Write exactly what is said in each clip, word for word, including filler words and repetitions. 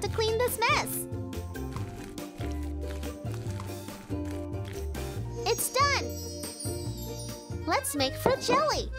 have to clean this mess. It's done. Let's make fruit jelly.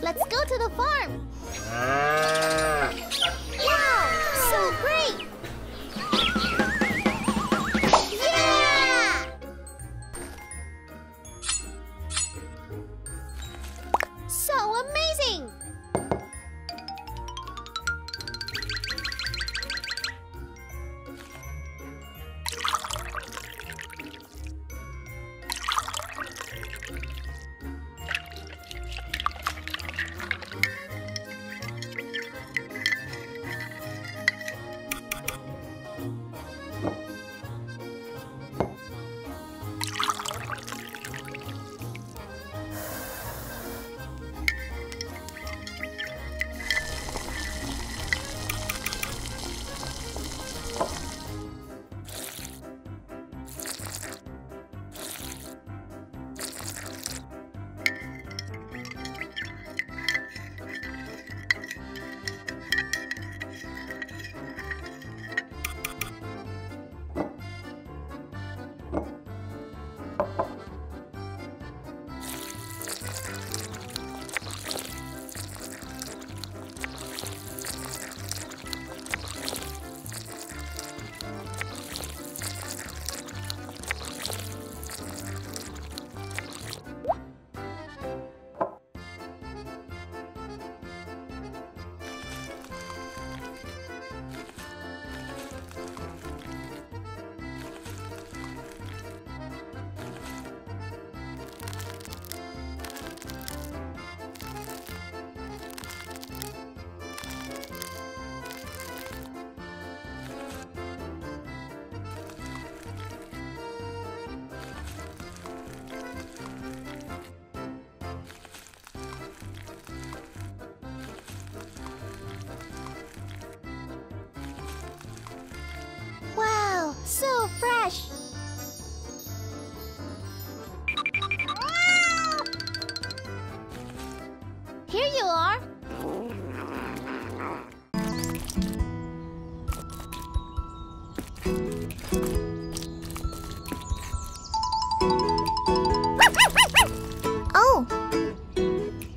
Let's go to the farm! Wow! So great! Yeah! So amazing! So fresh! Wow! Here you are! Oh!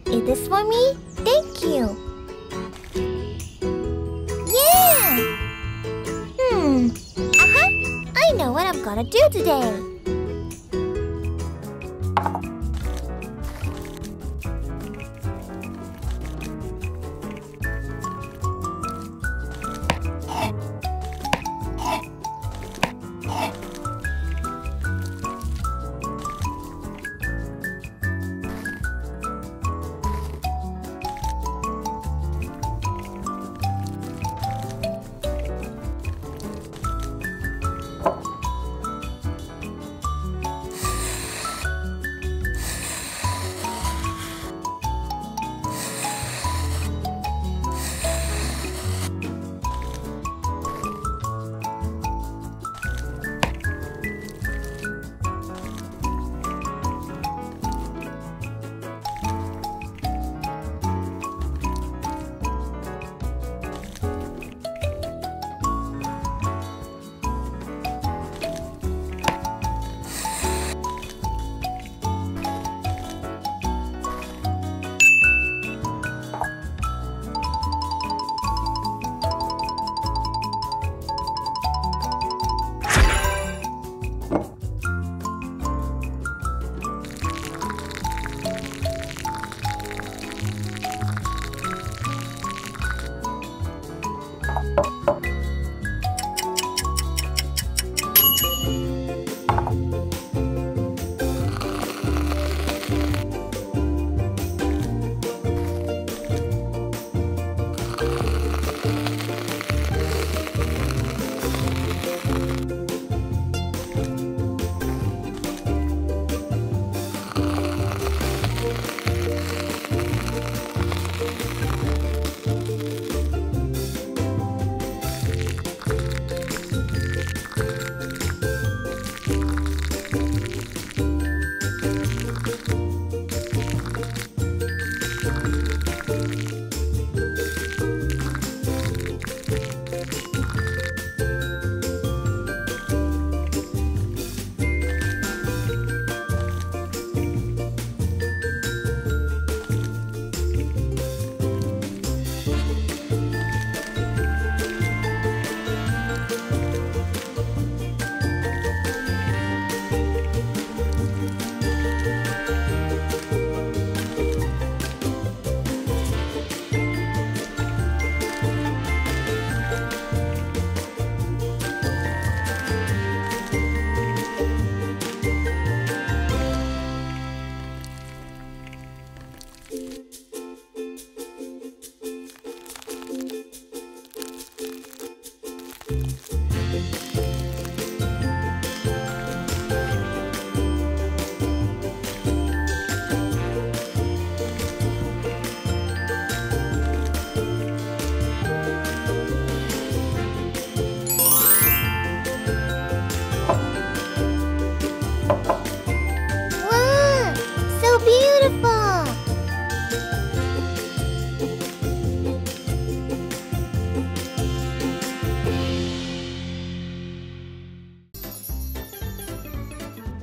Is this for me? Thank you! What I'm gonna do today.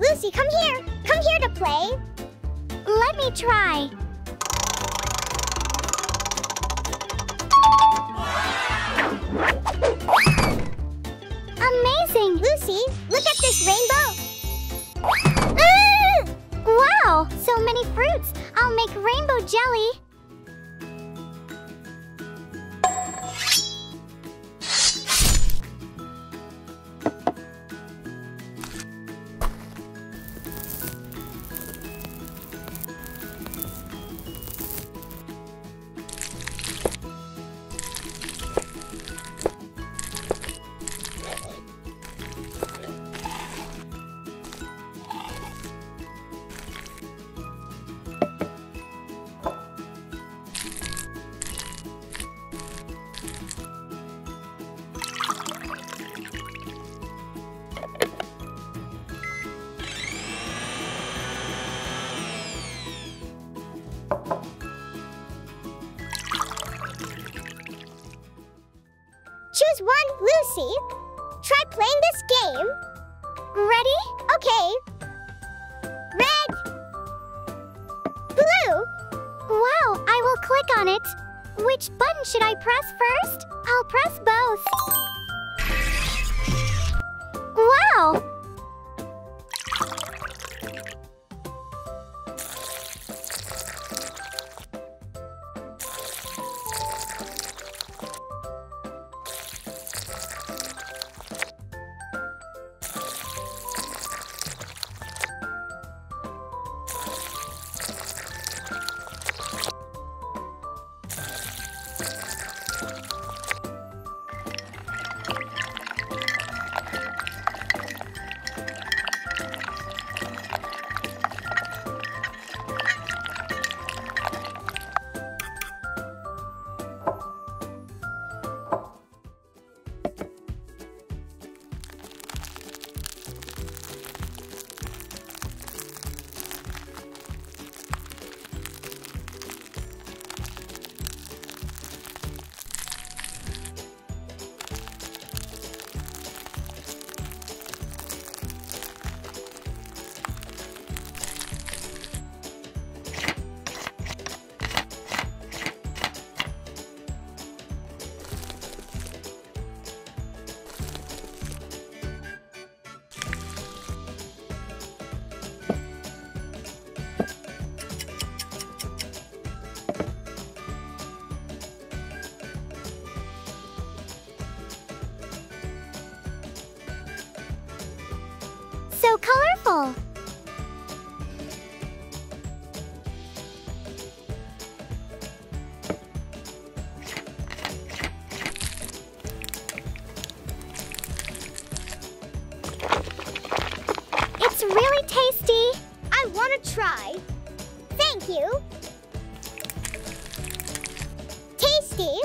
Lucy, come here. Come here to play. Let me try. Amazing, Lucy. Look at this rainbow. Ah! Wow, so many fruits. I'll make rainbow jelly. Choose one, Lucy. Try playing this game. Ready? Okay. Red. Blue. Wow, I will click on it. Which button should I press first? I'll press both. Wow. So colorful! It's really tasty! I want to try! Thank you! Tasty!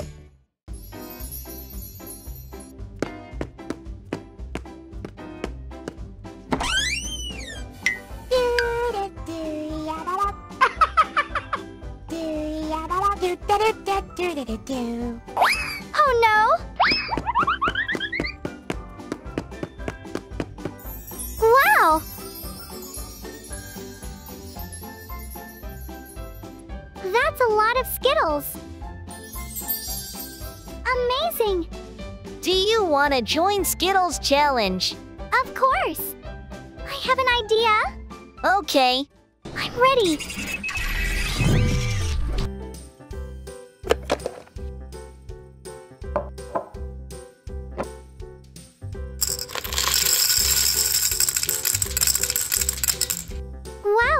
Oh no! Wow! That's a lot of Skittles! Amazing! Do you want to join Skittles Challenge? Of course! I have an idea! Okay! I'm ready!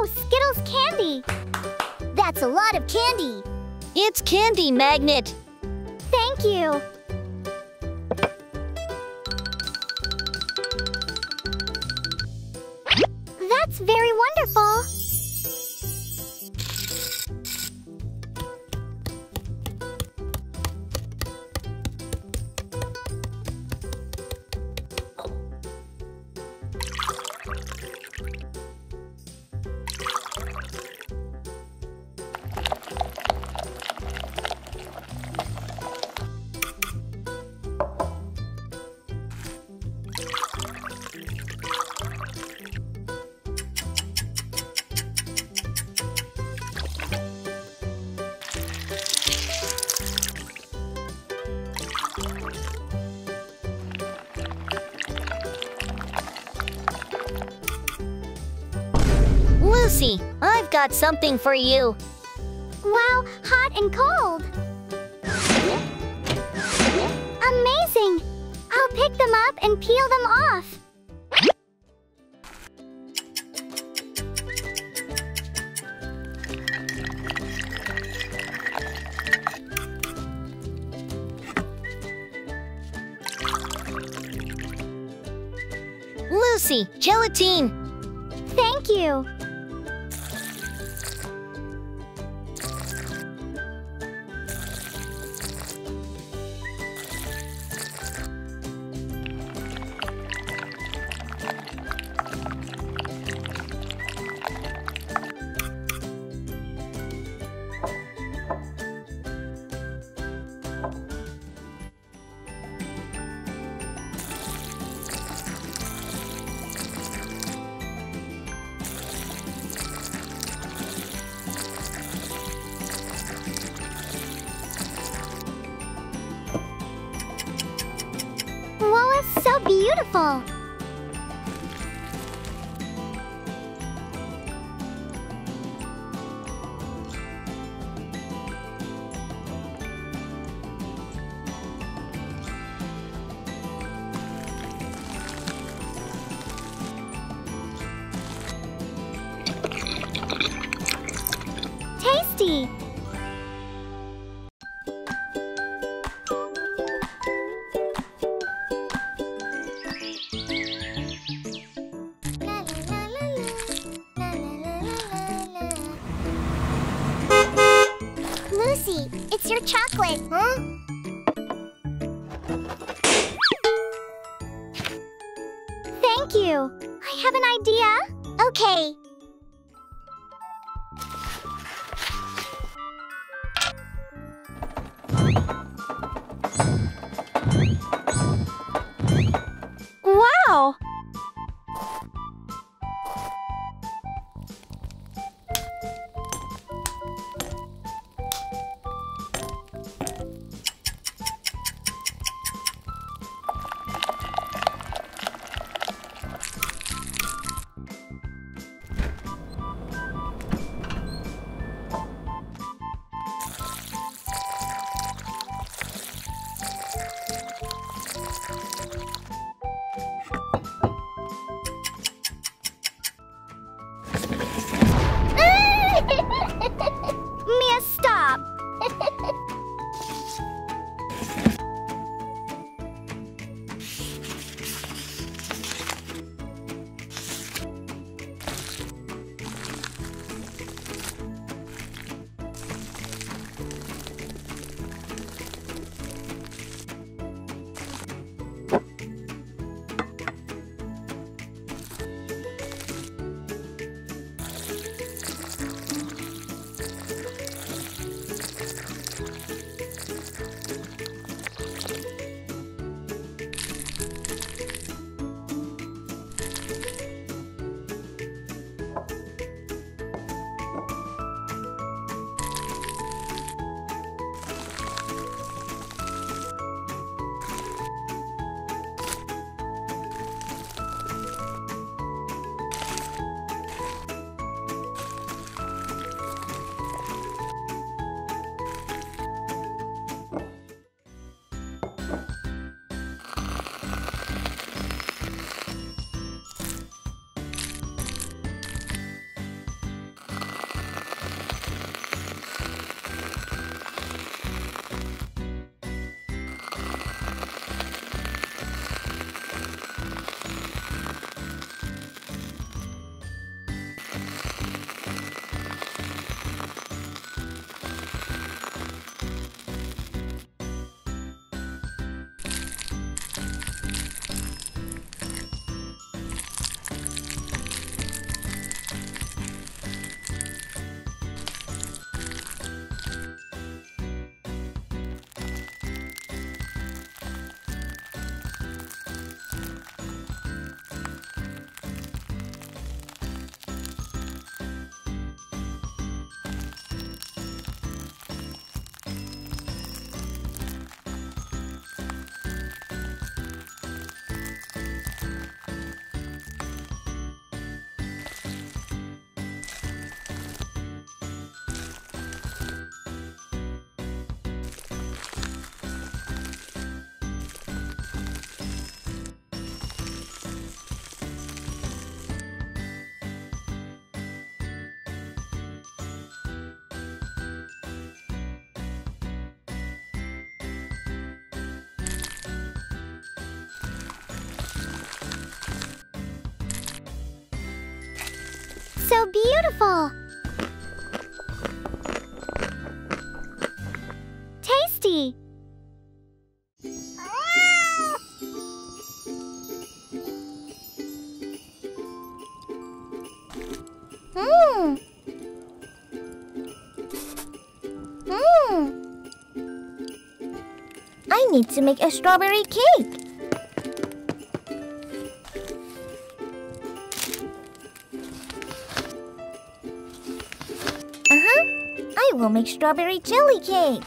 Skittles candy! That's a lot of candy. It's Candy Magnet. Thank you. That's very wonderful. Lucy, I've got something for you. Wow, hot and cold. Amazing! I'll pick them up and peel them off. Lucy, gelatine. Thank you. Beautiful. Tasty. It's your chocolate, huh? Thank you. I have an idea. Okay. Wow! so beautiful! Tasty! Mmm! Mmm! I need to make a strawberry cake! We'll make strawberry jelly cake.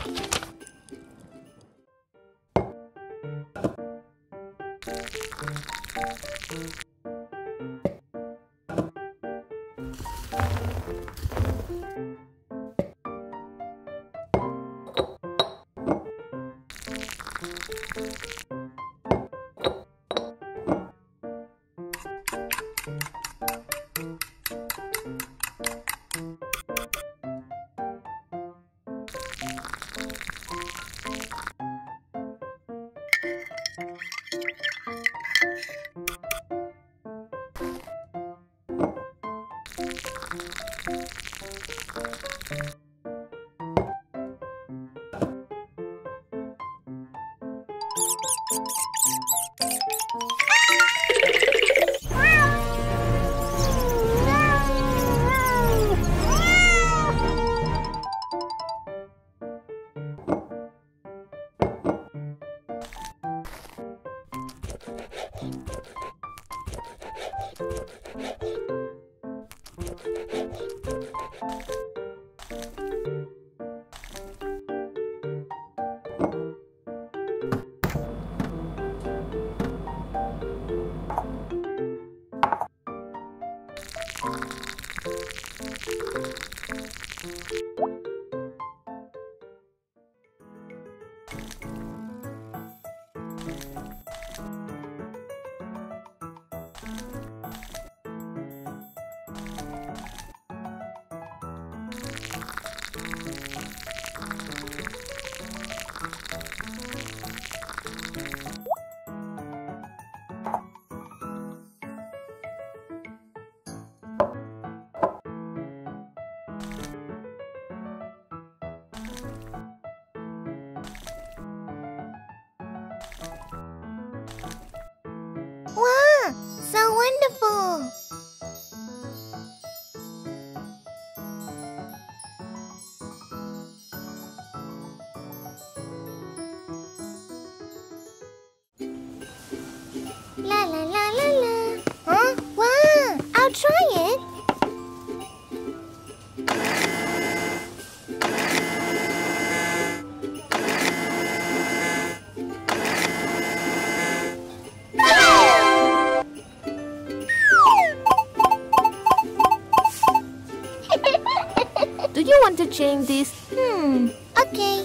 To change this. Hmm. Okay.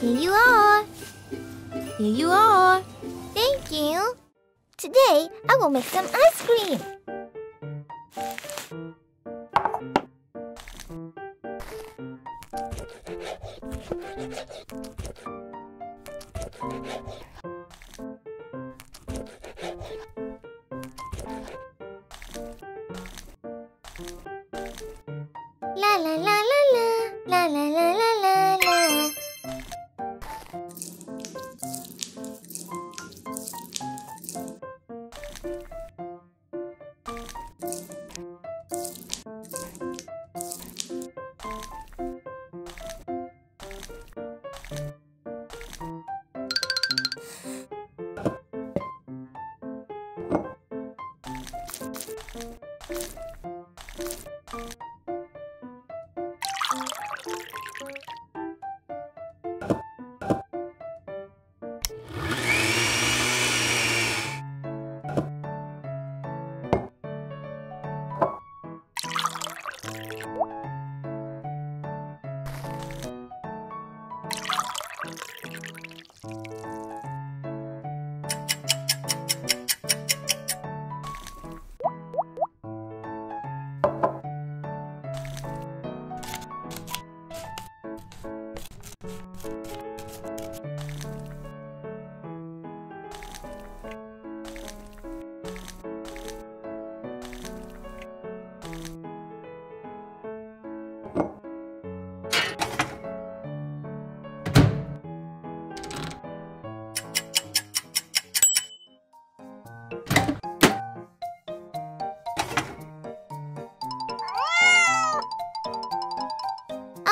Here you are. Here you are. Thank you. Today, I will make some ice cream. La la la la la. La la la la la la.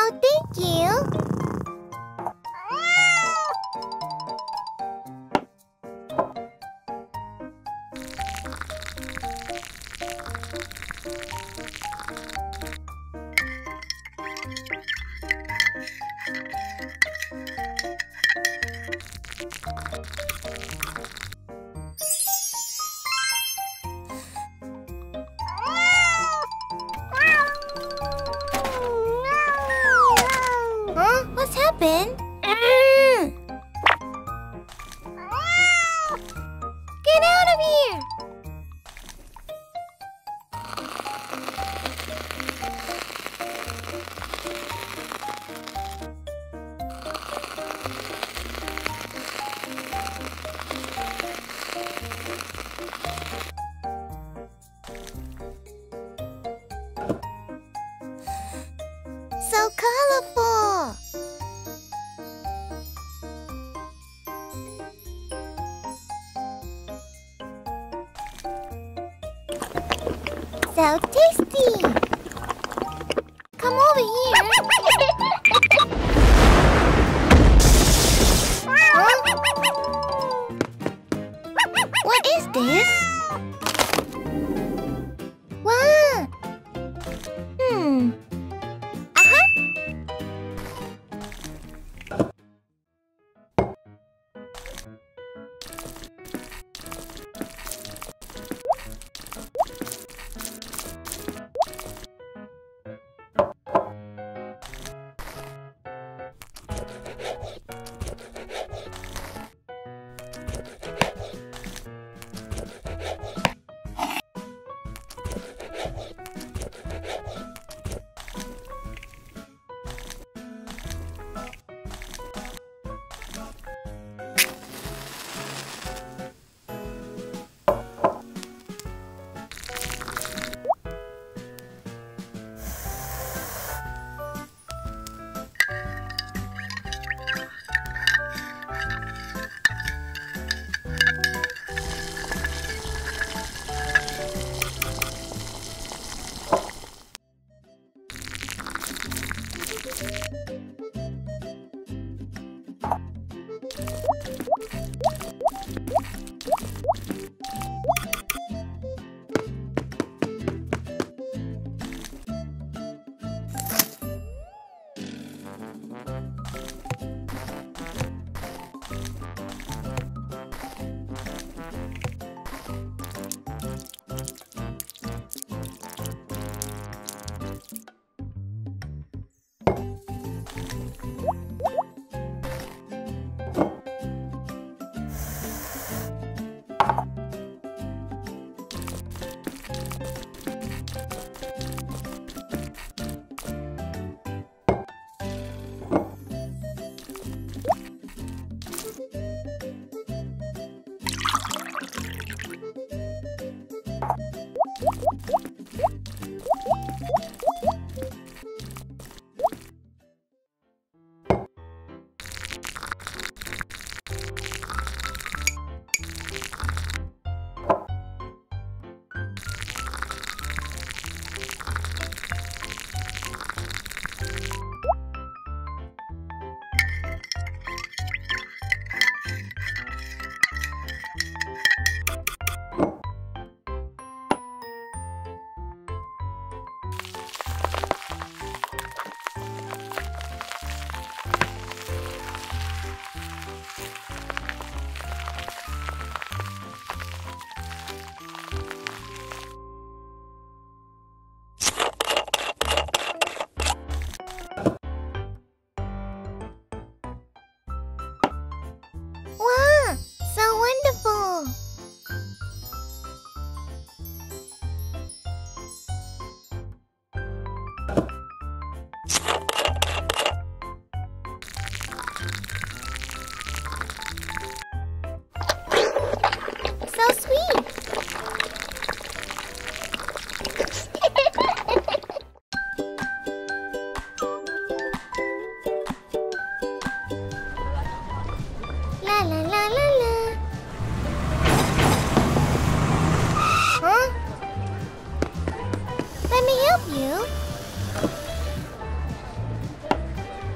Oh, thank you. So tasty! Come over here! Huh? What is this? Wow! Hmm... Uh-huh!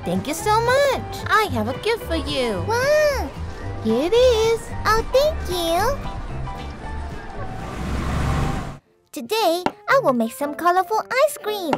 Thank you so much. I have a gift for you. Wow. Here it is. Oh, thank you. Today, I will make some colorful ice cream.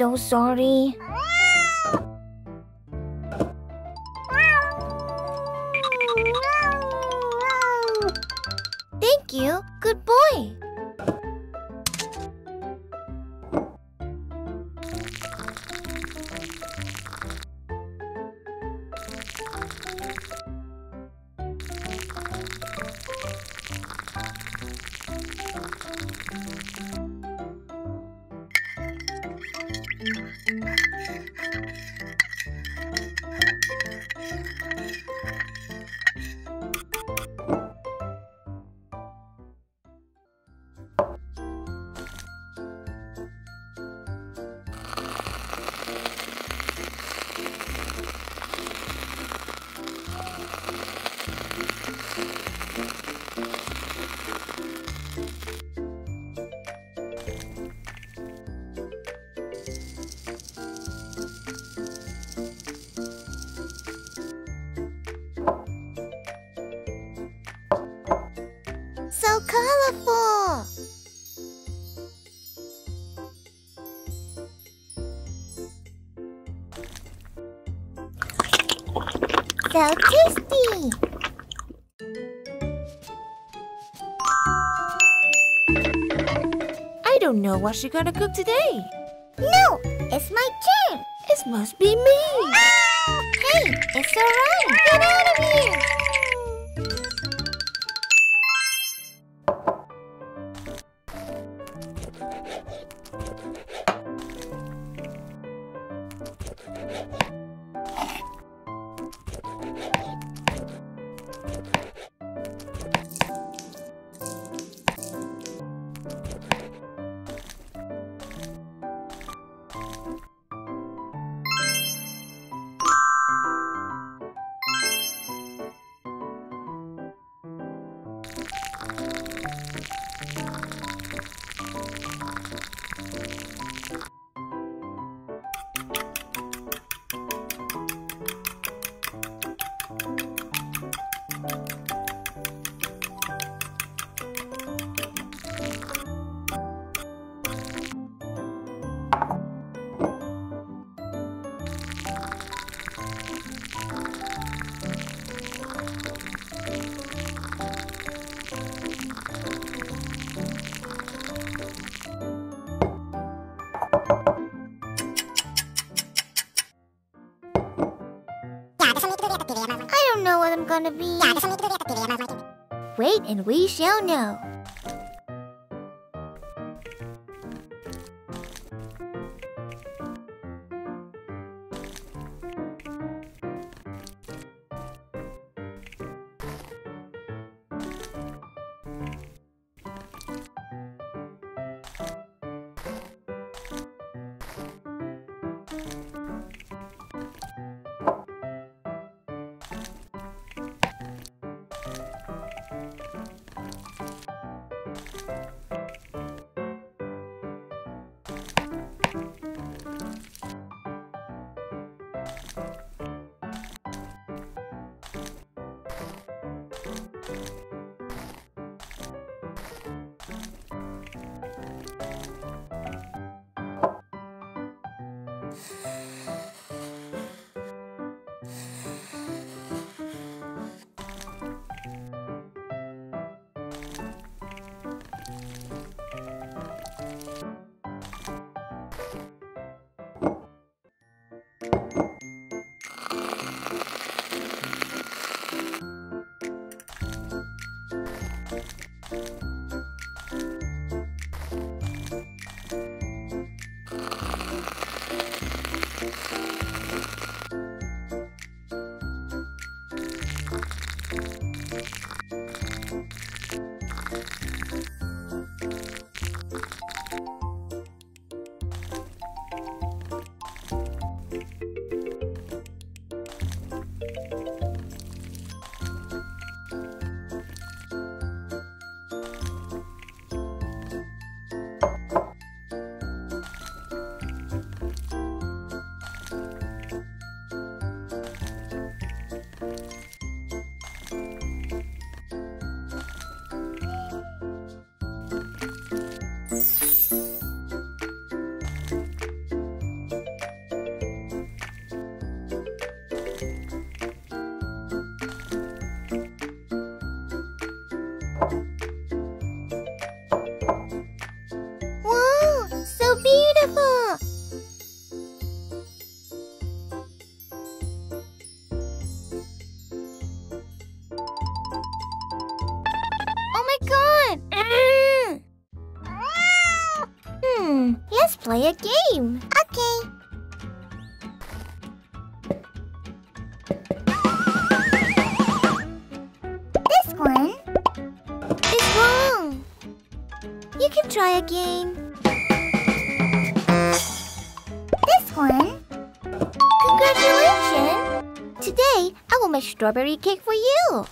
So sorry. Thank you. Good boy. Colorful. So tasty. I don't know what she's gonna cook today. No, it's my turn. It must be me. Ah! Hey, it's alright. Get out of here. I don't know what I'm gonna be. Wait and we shall know. Play a game. Okay. This one is wrong. You can try again. This one. Congratulations. Today, I will make strawberry cake for you.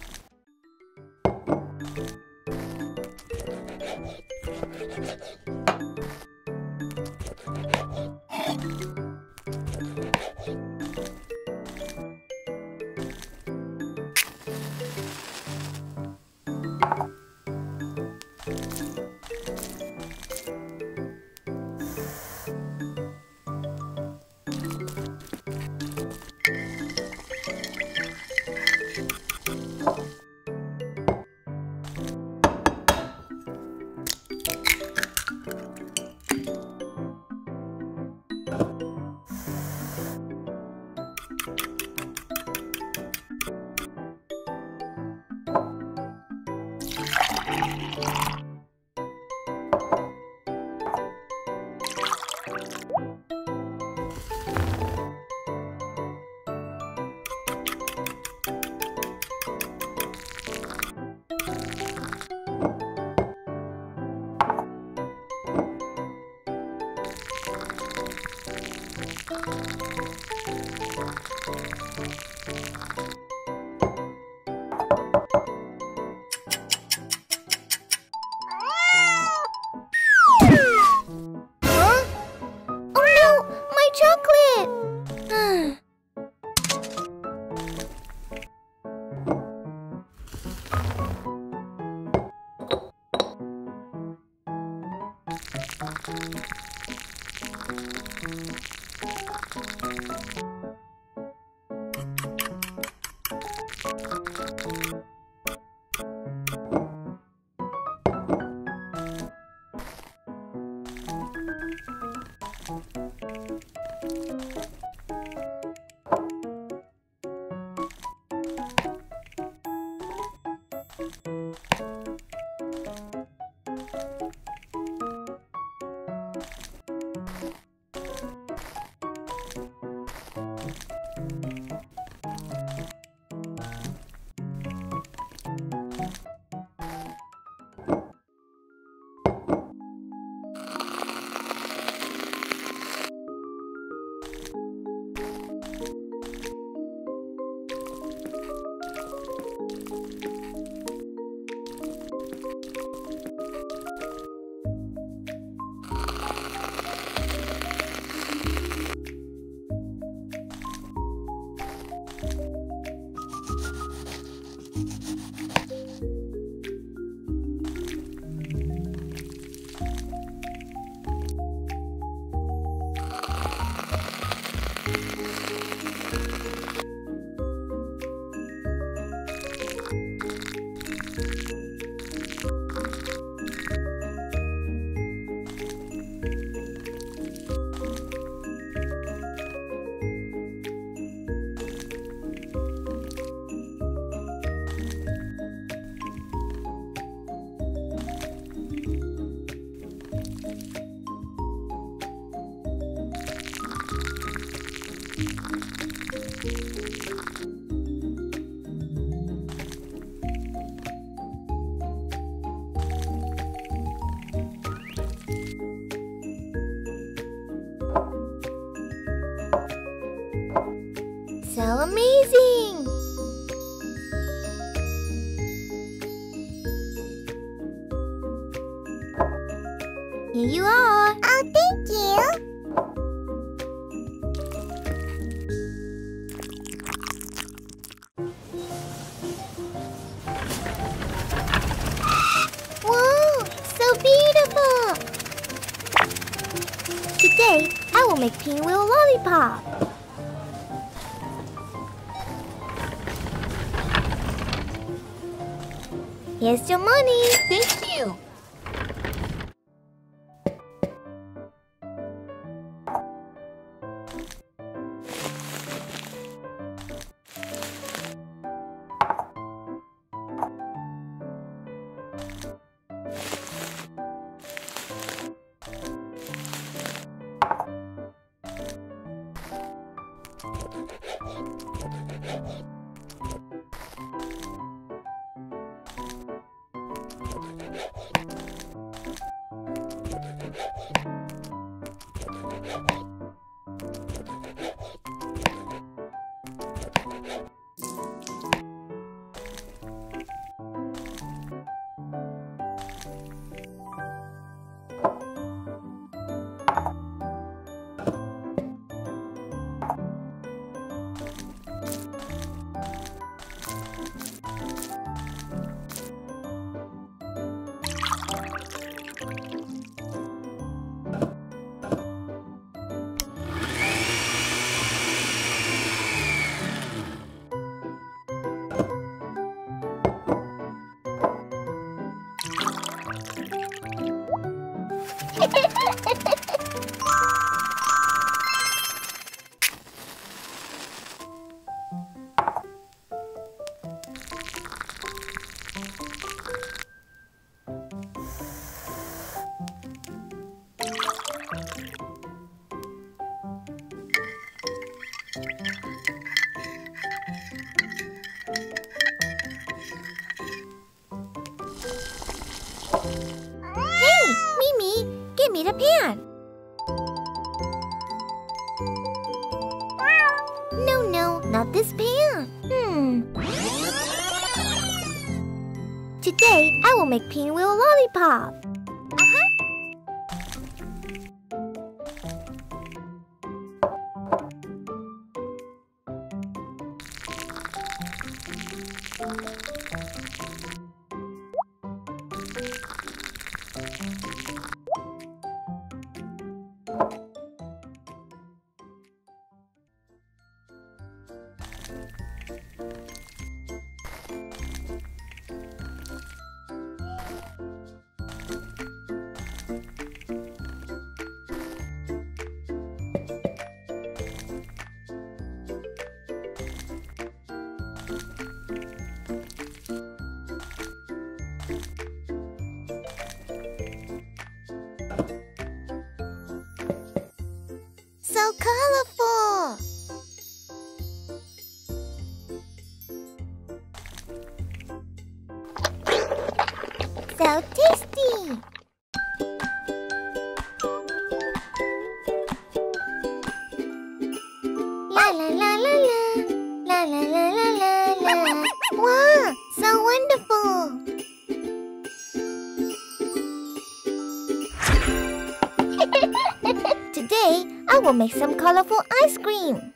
So amazing! Here you are! Oh, thank you! Whoa! So beautiful! Today, I will make Pinwheel lollipop! Here's your money. Thank you. A pan. No, no, not this pan. Hmm. Today, I will make Pinwheel lollipop. Uh-huh. So colorful! So tasty! La la la la la! La la la la la la! Wow! So wonderful! I will make some colorful ice cream.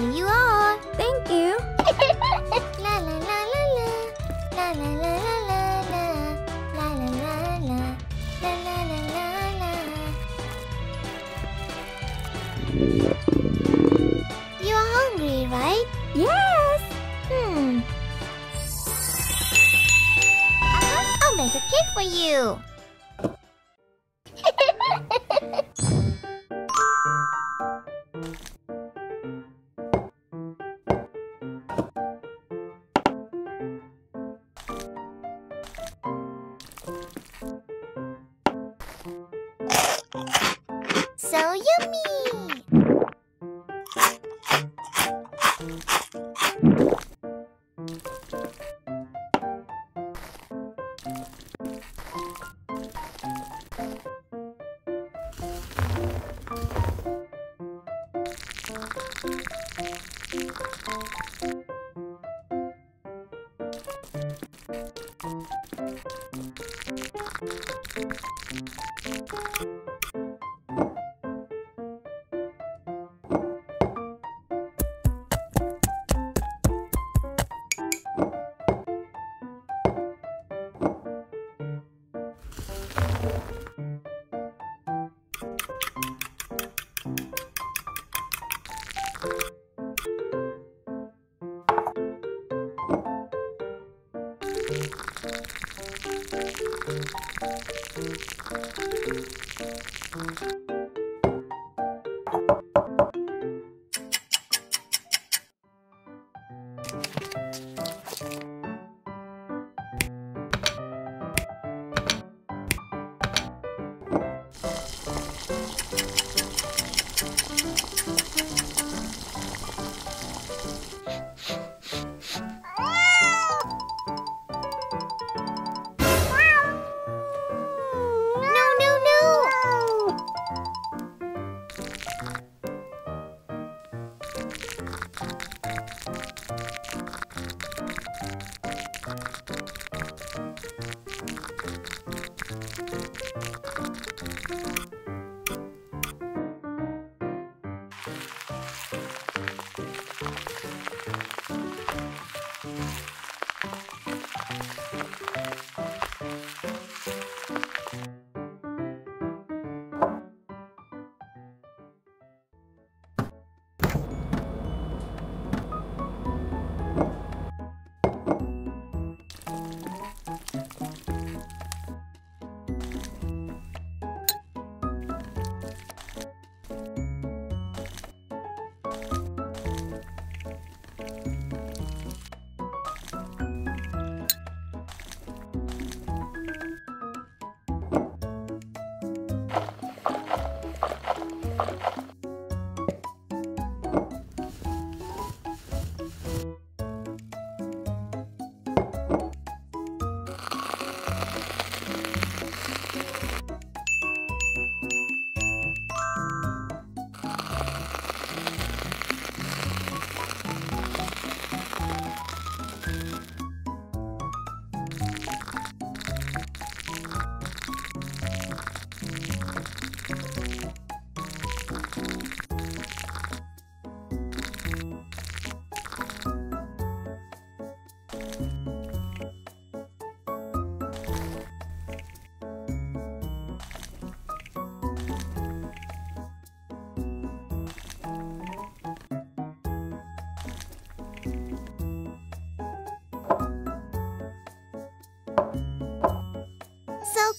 Here you are. Thank you. La la la la la. La la la la la. La la la la. La la la la la. You're hungry, right? Yes. Hmm. I'll make a cake for you. So yummy!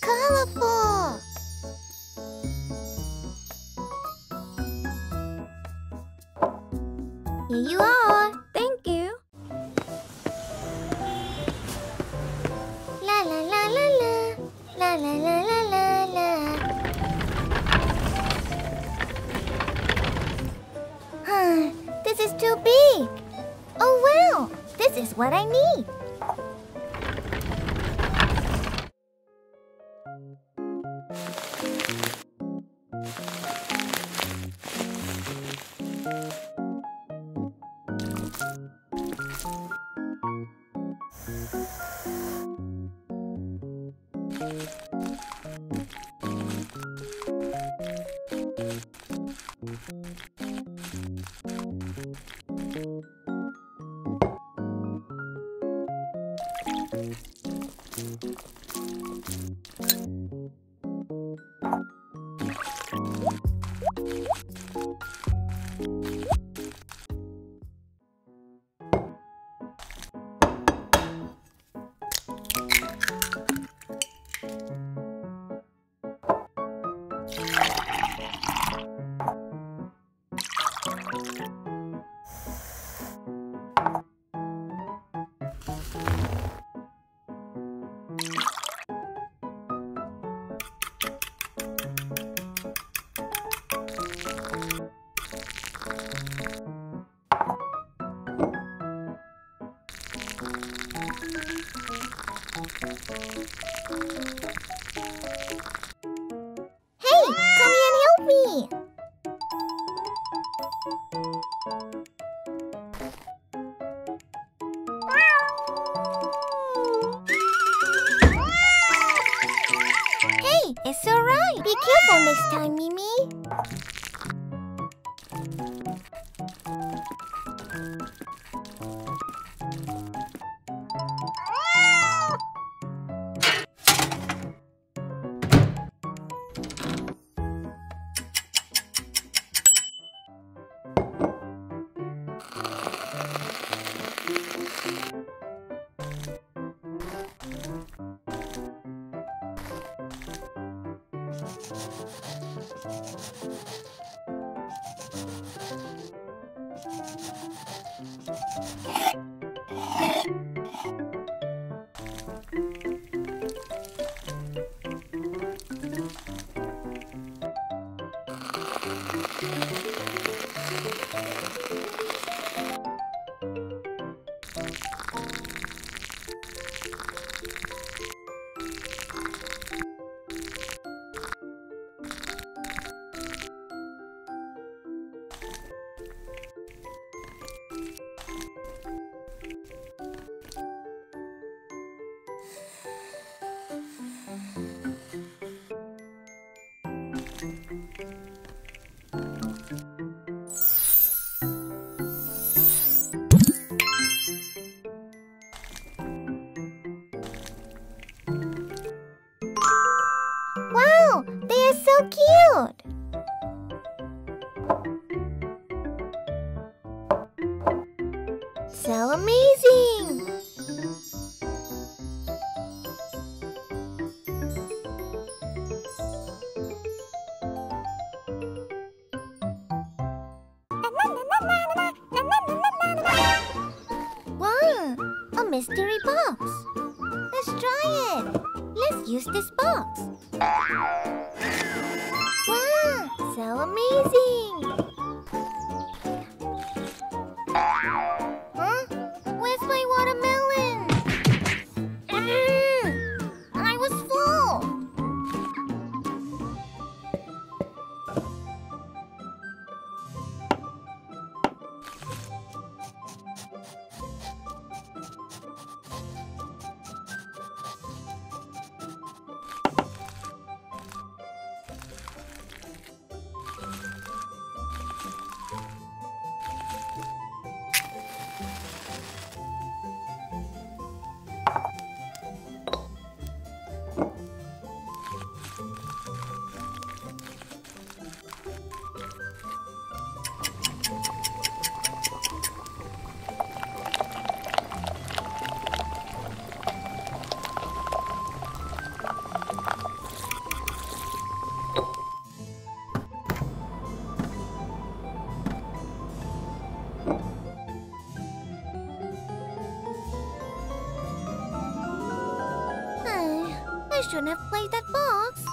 Colorful! Here you are! Thank you! La la la la la! La la la la la la! Huh, this is too big! Oh well! This is what I need! Hey, it's alright. Be careful next time, Mimi. So amazing! Wow! A mystery box! Let's try it! Let's use this box! Wow! So amazing! I shouldn't have played that box.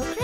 so great.